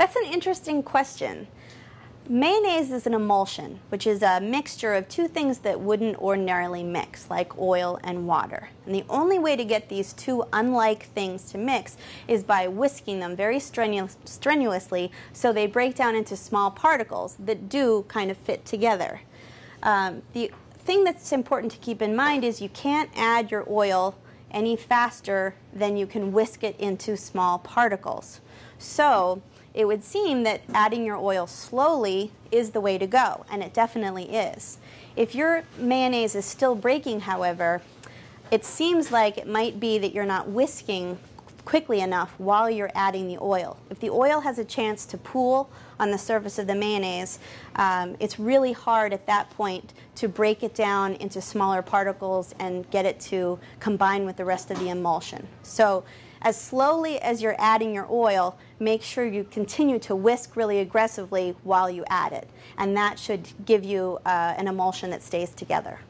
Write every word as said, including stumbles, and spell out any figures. That's an interesting question. Mayonnaise is an emulsion, which is a mixture of two things that wouldn't ordinarily mix, like oil and water. And the only way to get these two unlike things to mix is by whisking them very strenu- strenuously so they break down into small particles that do kind of fit together. Um, the thing that's important to keep in mind is you can't add your oil any faster than you can whisk it into small particles. So it would seem that adding your oil slowly is the way to go, and it definitely is. If your mayonnaise is still breaking, however, it seems like it might be that you're not whisking quickly enough while you're adding the oil. If the oil has a chance to pool on the surface of the mayonnaise, um, it's really hard at that point to break it down into smaller particles and get it to combine with the rest of the emulsion. So as slowly as you're adding your oil, make sure you continue to whisk really aggressively while you add it. And that should give you uh, an emulsion that stays together.